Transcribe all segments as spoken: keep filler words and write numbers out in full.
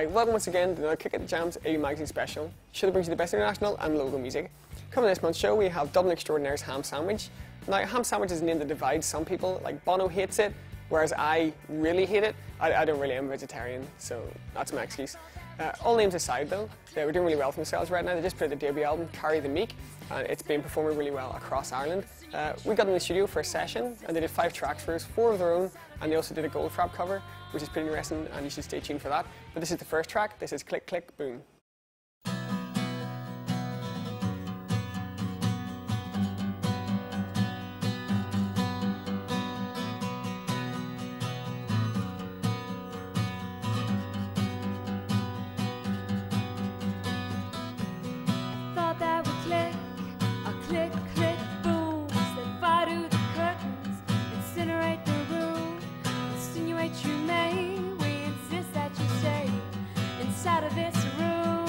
Hi, welcome once again to another Kick Out The Jams A U Magazine special. Should brings you the best international and local music. Coming this month's show, we have Dublin extraordinaire's Ham Sandwich. Now, Ham Sandwich is a name that divides some people. Like, Bono hates it, whereas I really hate it. I, I don't really am a vegetarian, so that's my excuse. Uh, all names aside, though, they were doing really well for themselves right now. They just played their debut album, Carry The Meek, and it's been performing really well across Ireland. Uh, we got them in the studio for a session, and they did five tracks for us, four of their own, and they also did a Goldfrapp cover, which is pretty interesting, and you should stay tuned for that. But this is the first track. This is Click Click Boom. You may, we insist that you stay inside of this room.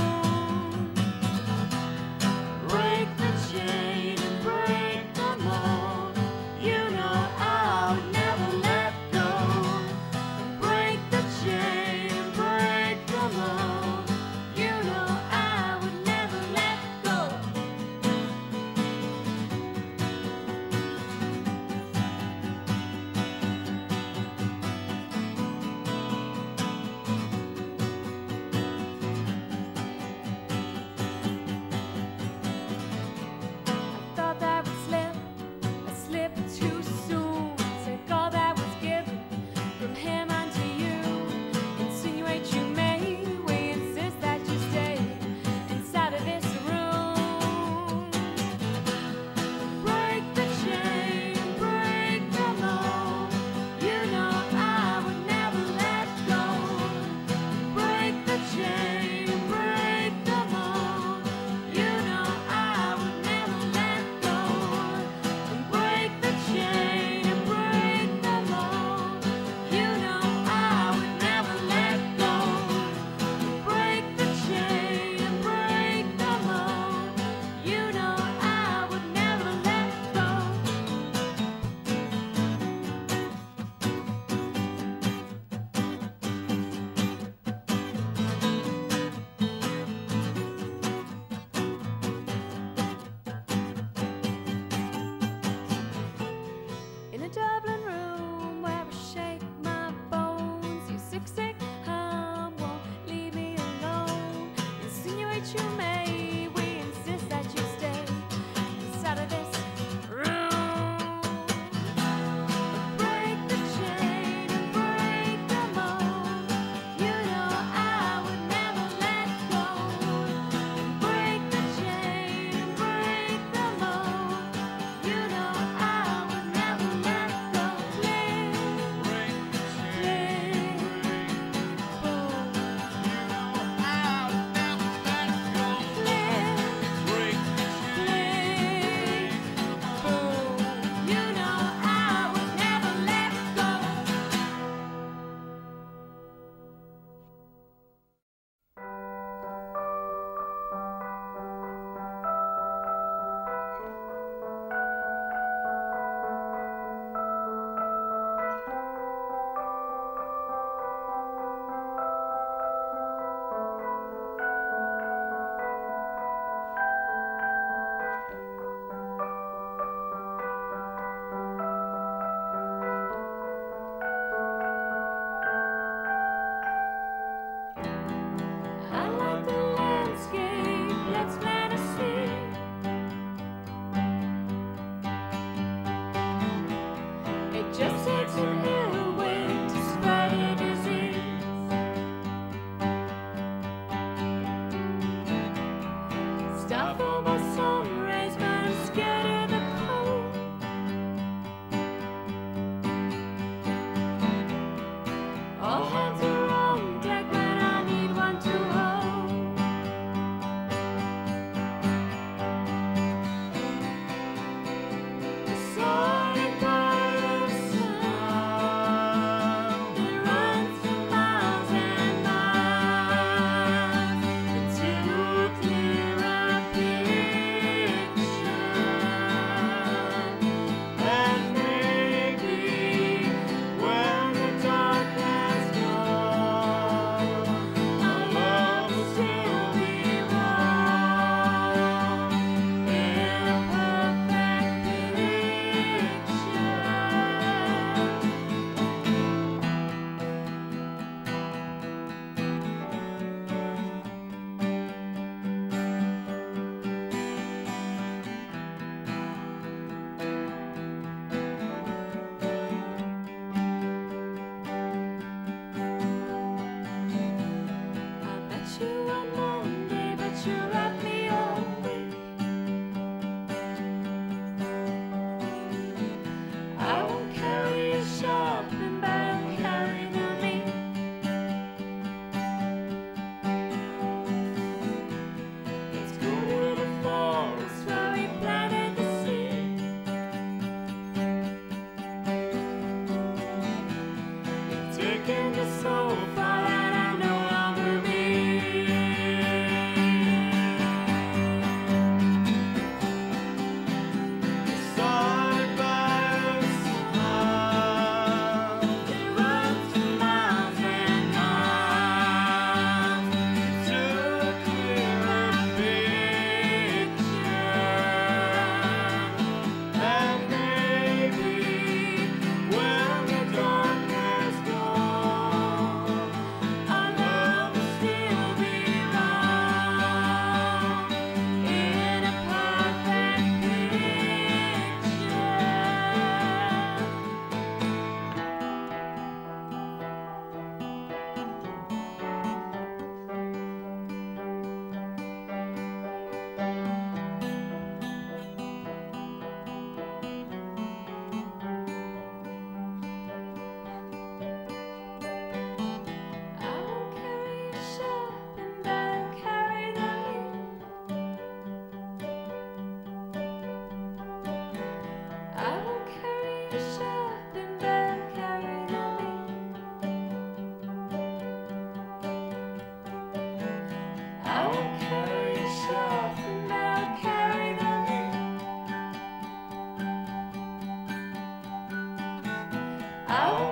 love.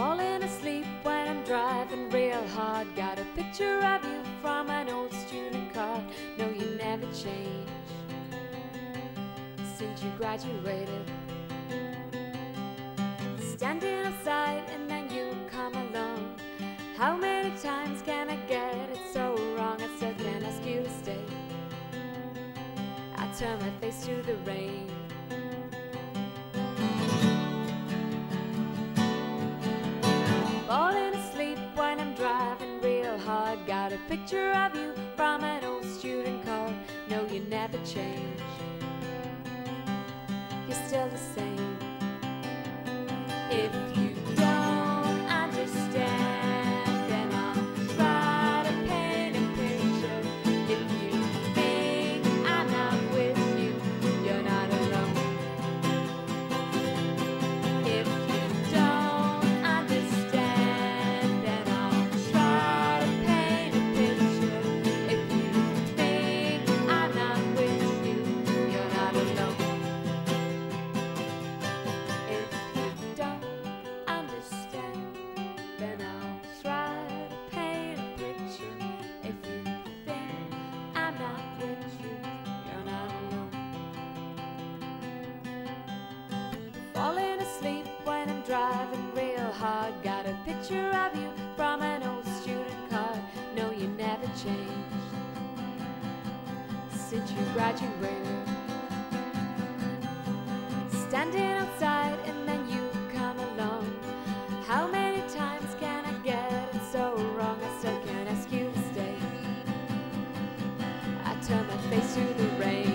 Falling asleep when I'm driving real hard. Got a picture of you from an old student card. No, you never changed since you graduated. Standing outside and then you come along. How many times can I get it so wrong? I still can't ask you to stay. I turn my face to the rain. Falling asleep when I'm driving real hard. Got a picture of you from an old student card. No, you never change. You're still the same. If you don't understand, then I'll try to paint a picture. If you think I'm not with you, you're not alone. If driving real hard, got a picture of you from an old student card. No, you never changed since you graduated. Standing outside and then you come along. How many times can I get it so wrong? I still can't ask you to stay. I turn my face to the rain.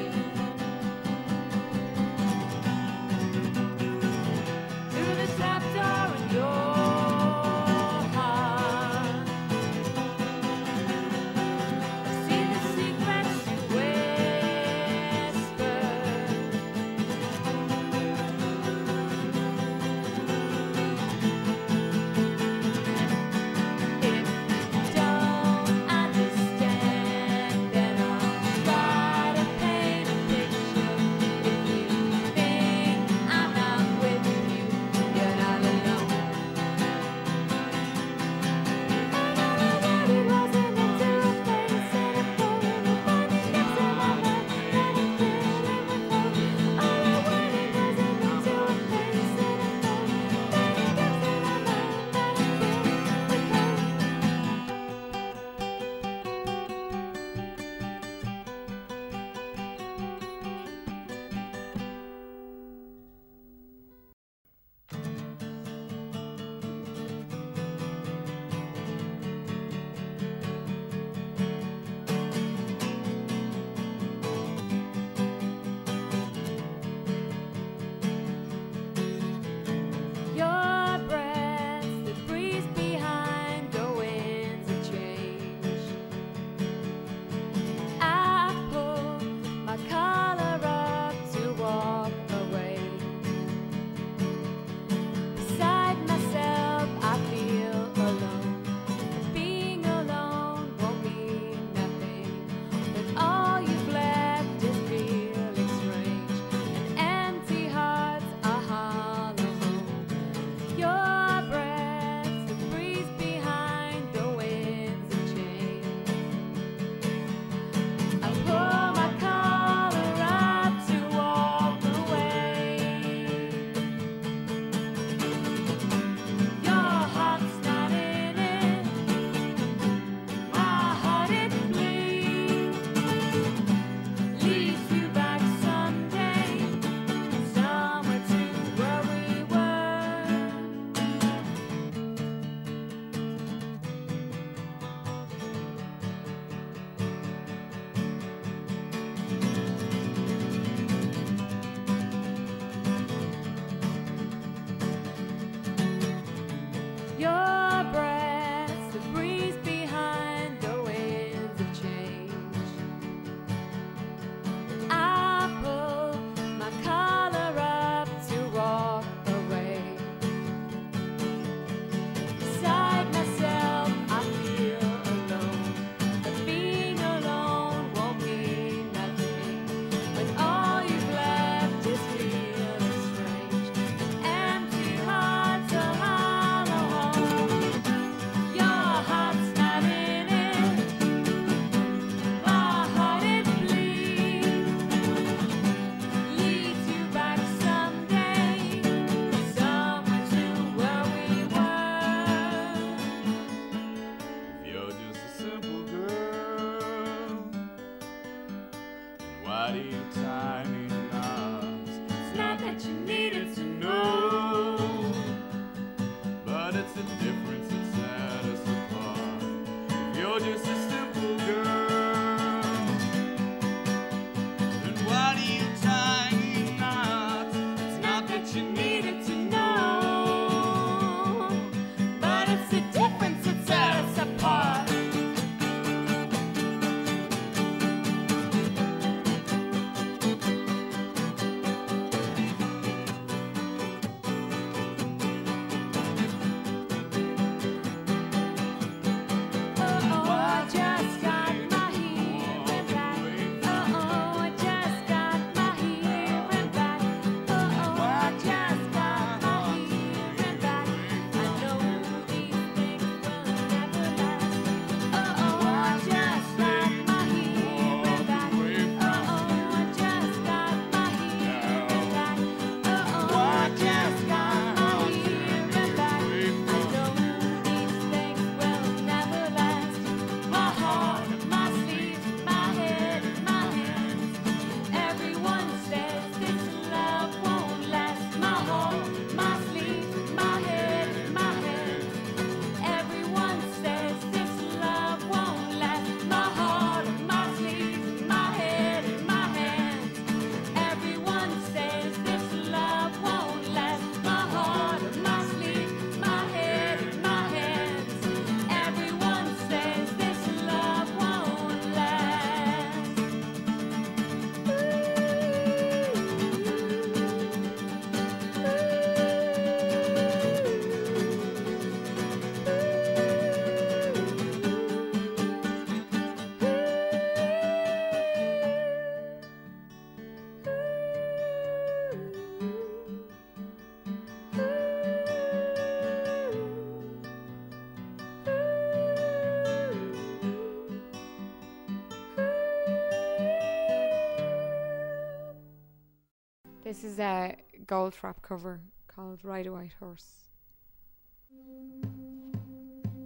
This is a Goldfrapp cover called Ride a White Horse.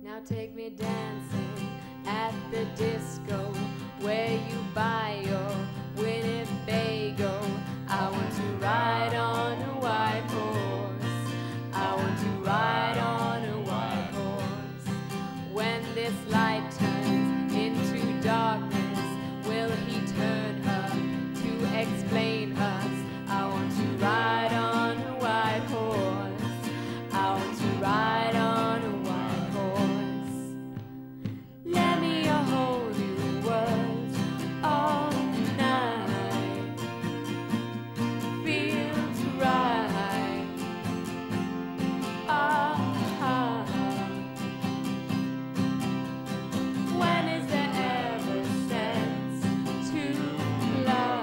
Now take me dancing at the disco where you buy your Winnebago. I want to ride on a white horse. I want to ride on a white horse. When this light turns into darkness, will he turn up to explain us? I want to ride on a white horse. I want to ride on a white horse. Let me hold you words all night. Feels right. Ah. When is there ever sense to love?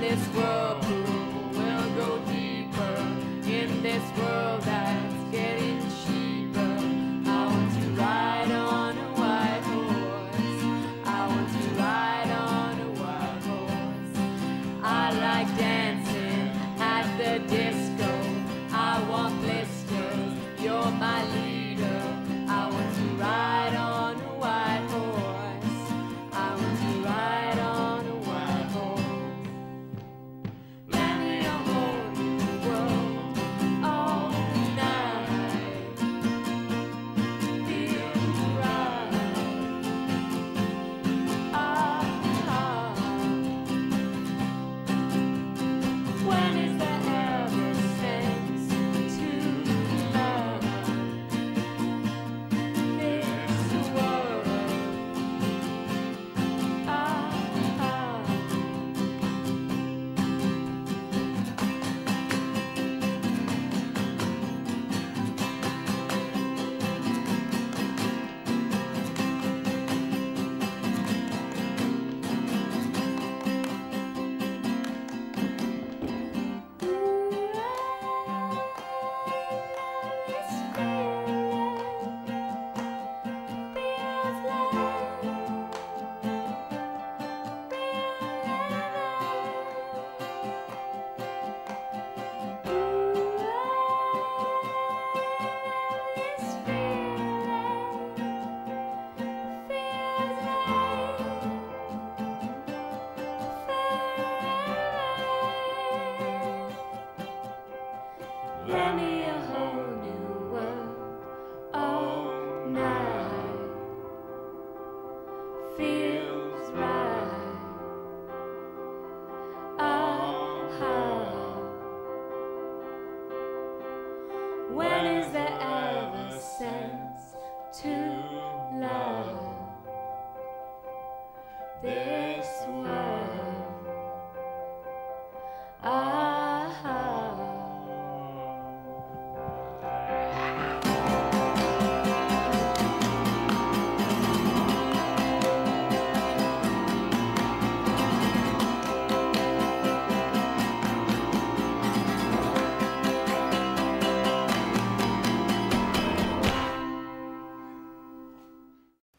This whirlpool will go deeper in this world that's getting cheaper. I want to ride on a white horse. I want to ride on a white horse. I like dancing at the disco. I want blisters. You're my leader. I want to ride on a white horse. I want to ride on a white horse. When is there ever sense to love?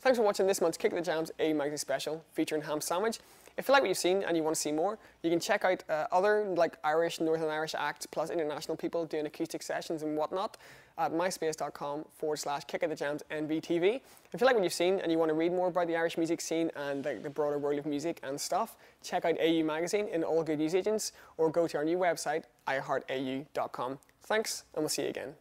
Thanks for watching this month's Kick Out The Jams A U Magazine special featuring Ham Sandwich. If you like what you've seen and you want to see more, you can check out uh, other like Irish, Northern Irish acts plus international people doing acoustic sessions and whatnot at myspace.com forward slash Kick Out The Jams N B T V. If you like what you've seen and you want to read more about the Irish music scene and like, the broader world of music and stuff, check out A U Magazine in all good newsagents or go to our new website, i heart A U dot com. Thanks, and we'll see you again.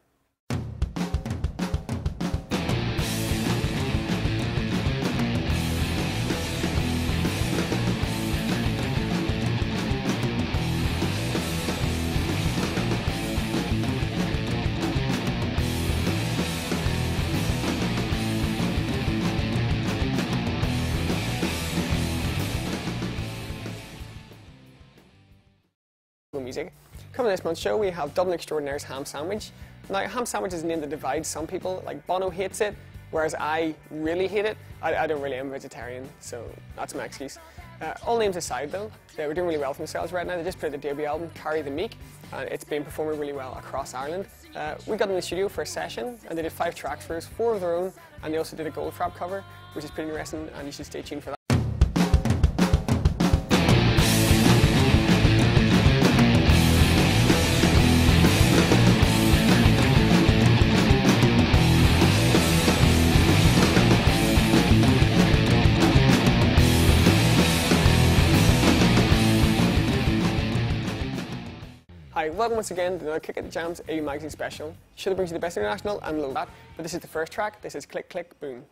Music. Coming this month's show, we have Dublin Extraordinaire's Ham Sandwich. Now, Ham Sandwich is a name that divides some people. Like, Bono hates it, whereas I really hate it. I, I don't really, I'm a vegetarian, so that's my excuse. Uh, all names aside, though, they were doing really well for themselves right now. They just played their debut album, Carry The Meek, and it's been performing really well across Ireland. Uh, we got them in the studio for a session, and they did five tracks for us, four of their own, and they also did a Goldfrapp cover, which is pretty interesting, and you should stay tuned for that. Hi, welcome once again to another Kick Out The Jams A U Magazine special. Should have brings you the best international and low that, but this is the first track. This is Click Click Boom.